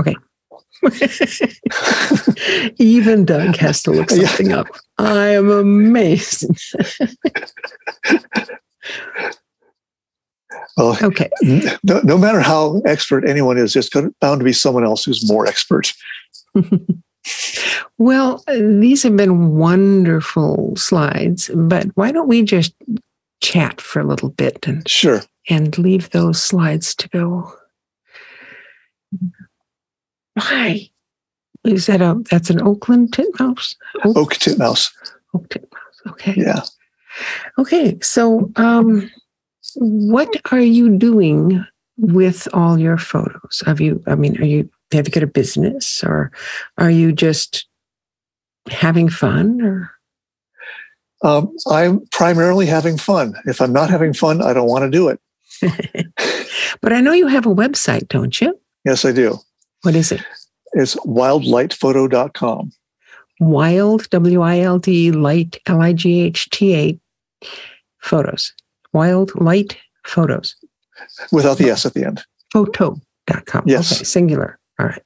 Okay. Even Doug has to look something yeah. up. I am amazed. Well, okay. No, no matter how expert anyone is, there's bound to be someone else who's more expert. Well, these have been wonderful slides, but why don't we just chat for a little bit and sure, and leave those slides to go. Why is that a? That's an Oakland titmouse. Oak, Oak titmouse. Oak titmouse. Okay. Yeah. Okay. So. Um, What are you doing with all your photos? Have you, I mean, are you, have you got a business, or are you just having fun? Or um, I'm primarily having fun. If I'm not having fun, I don't want to do it. But I know you have a website, don't you? Yes, I do. What is it? It's wild light photo dot com. Wild, W I L D, light, L I G H T A, photos. Wild Light Photos. Without the S at the end. Photo dot com. Yes. Okay, singular. All right.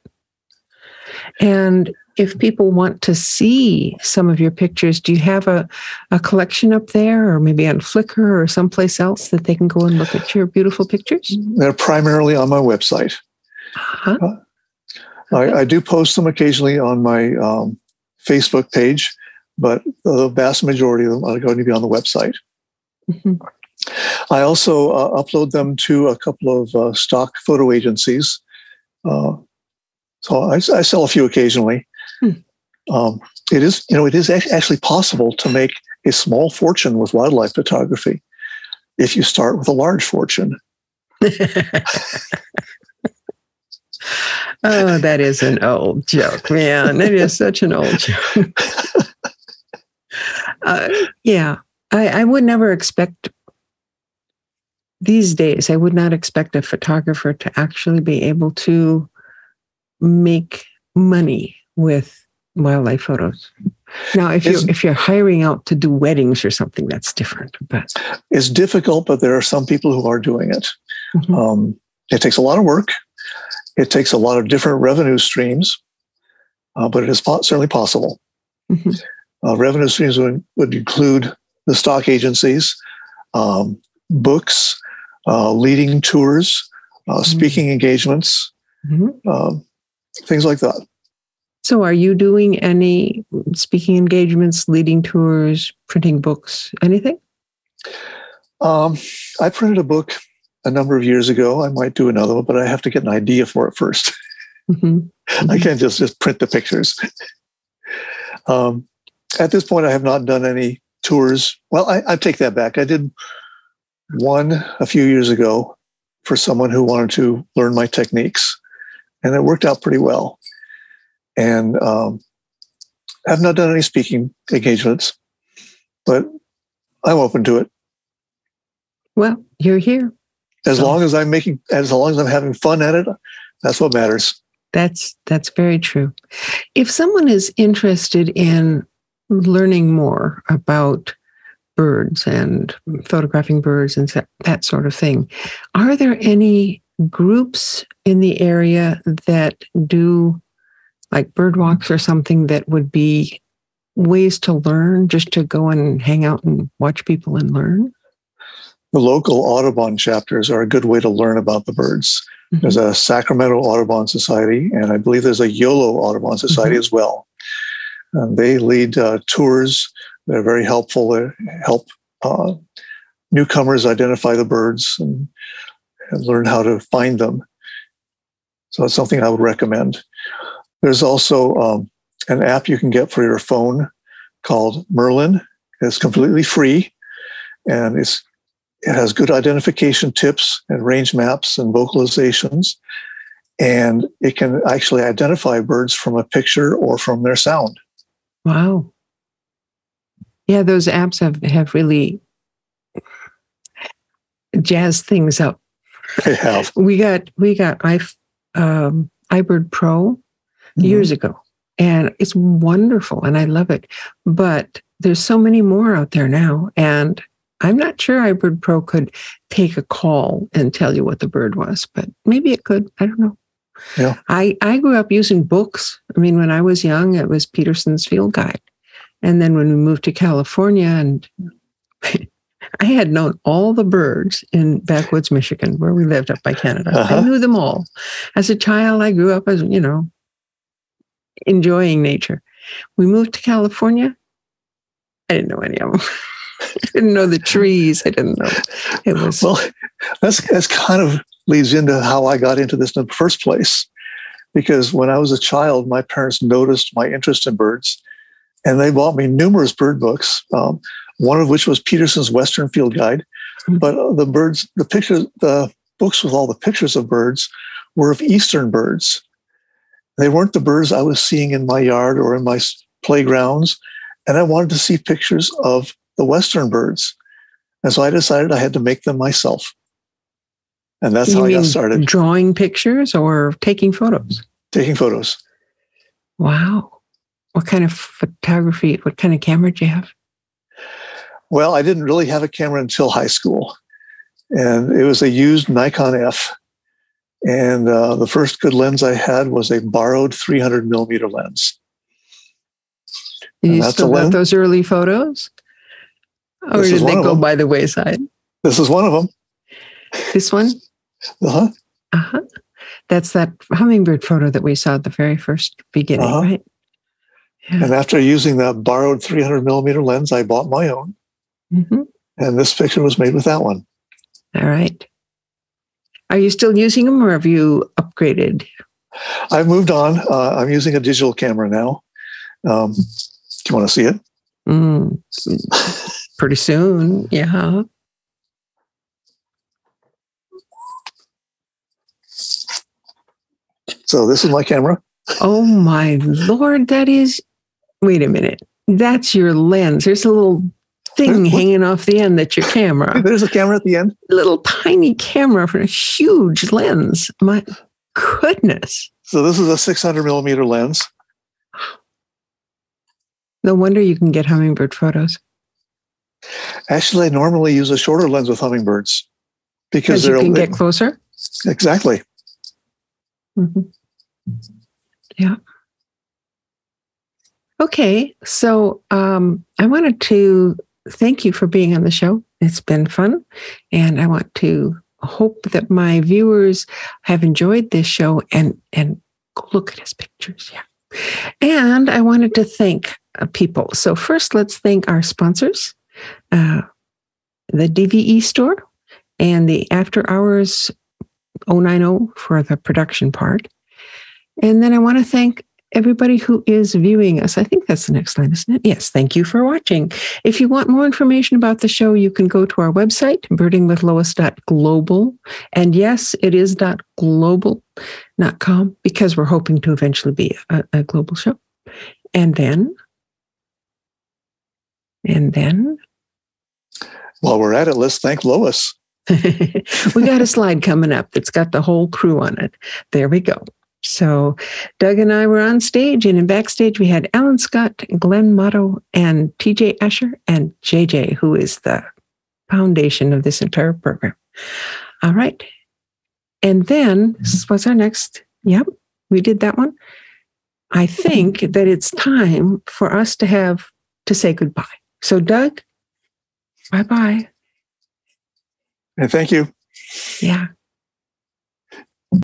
And if people want to see some of your pictures, do you have a, a collection up there, or maybe on Flickr or someplace else that they can go and look at your beautiful pictures? They're primarily on my website. Uh-huh. Uh, okay. I, I do post them occasionally on my um, Facebook page, but the vast majority of them are going to be on the website. Mm-hmm. I also uh, upload them to a couple of uh, stock photo agencies. Uh, so I, I sell a few occasionally. Hmm. Um, it is, you know, it is actually possible to make a small fortune with wildlife photography if you start with a large fortune. Oh, that is an old joke, man. It is such an old joke. uh, yeah, I, I would never expect. These days, I would not expect a photographer to actually be able to make money with wildlife photos. Now, if you if you're hiring out to do weddings or something, that's different. But it's difficult. But there are some people who are doing it. Mm-hmm. Um, it takes a lot of work. It takes a lot of different revenue streams, uh, but it is po- certainly possible. Mm-hmm. Uh, revenue streams would, would include the stock agencies, um, books. Uh, leading tours, uh, mm-hmm. speaking engagements, mm-hmm. uh, things like that. So are you doing any speaking engagements, leading tours, printing books, anything? Um, I printed a book a number of years ago. I might do another one, but I have to get an idea for it first. Mm-hmm. I can't just, just print the pictures. Um, at this point, I have not done any tours. Well, I, I take that back. I did one a few years ago for someone who wanted to learn my techniques, and it worked out pretty well. And um, I've not done any speaking engagements, but I'm open to it. Well, you're here. As so. long as I'm making, as long as I'm having fun at it, that's what matters. That's that's very true. If someone is interested in learning more about birds and photographing birds and that sort of thing, are there any groups in the area that do like bird walks or something that would be ways to learn, just to go and hang out and watch people and learn? The local Audubon chapters are a good way to learn about the birds. Mm-hmm. There's a Sacramento Audubon Society, and I believe there's a Yolo Audubon Society mm-hmm. as well. Uh, they lead uh, tours. They're very helpful. They help uh, newcomers identify the birds and, and learn how to find them. So that's something I would recommend. There's also um, an app you can get for your phone called Merlin. It's completely free, and it's It has good identification tips and range maps and vocalizations, and it can actually identify birds from a picture or from their sound. Wow. Yeah, those apps have, have really jazzed things up. They have. We got, we got I, um, iBird Pro mm-hmm. years ago, and it's wonderful, and I love it. But there's so many more out there now, and I'm not sure iBird Pro could take a call and tell you what the bird was, but maybe it could. I don't know. Yeah. I, I grew up using books. I mean, when I was young, it was Peterson's Field Guide. And then when we moved to California, and I had known all the birds in Backwoods, Michigan, where we lived up by Canada. Uh-huh. I knew them all. As a child, I grew up as, you know, enjoying nature. We moved to California. I didn't know any of them. I didn't know the trees. I didn't know it was. Well, that's that's kind of leads into how I got into this in the first place, because when I was a child, my parents noticed my interest in birds, and they bought me numerous bird books. Um, one of which was Peterson's Western Field Guide, but the birds, the pictures, the books with all the pictures of birds were of eastern birds. They weren't the birds I was seeing in my yard or in my playgrounds, and I wanted to see pictures of the Western birds. And so I decided I had to make them myself. And that's you how I got started. Drawing pictures or taking photos? Taking photos. Wow. What kind of photography, what kind of camera do you have? Well, I didn't really have a camera until high school. And it was a used Nikon F. And uh, the first good lens I had was a borrowed three hundred millimeter lens. Do you still have those early photos? Or did they go by the wayside? This is one of them. This one? Uh-huh. Uh-huh. That's that hummingbird photo that we saw at the very first beginning, uh-huh. right? Yeah. And after using that borrowed three hundred millimeter lens, I bought my own. Mm-hmm. And this picture was made with that one. All right. Are you still using them, or have you upgraded? I've moved on. Uh, I'm using a digital camera now. Um, do you want to see it? Mm. Pretty soon, yeah. So this is my camera. Oh my Lord, that is, wait a minute. That's your lens. There's a little thing there's, hanging what? off the end that's your camera. There's a camera at the end. Little tiny camera for a huge lens. My goodness. So this is a six hundred millimeter lens. No wonder you can get hummingbird photos. Actually, I normally use a shorter lens with hummingbirds because they're you can get closer. Exactly. Mm-hmm. Yeah. Okay, so um, I wanted to thank you for being on the show. It's been fun, and I want to hope that my viewers have enjoyed this show and and look at his pictures. Yeah. And I wanted to thank people. So first, let's thank our sponsors. Uh, the D V E store and the after hours oh nine oh for the production part. And then I want to thank everybody who is viewing us. I think that's the next line, isn't it? Yes, thank you for watching. If you want more information about the show, you can go to our website, birding with lois dot global. And yes, it is .global, not .com, because we're hoping to eventually be a, a global show. And then, and then? While we're at it, let's thank Lois. We got a slide coming up that's got the whole crew on it. There we go. So Doug and I were on stage, and in backstage we had Alan Scott, Glenn Motto, and T J Asher, and J J, who is the foundation of this entire program. All right. And then, what's our next? Yep, we did that one. I think that it's time for us to have to say goodbye. So Doug, bye-bye. And thank you. Yeah.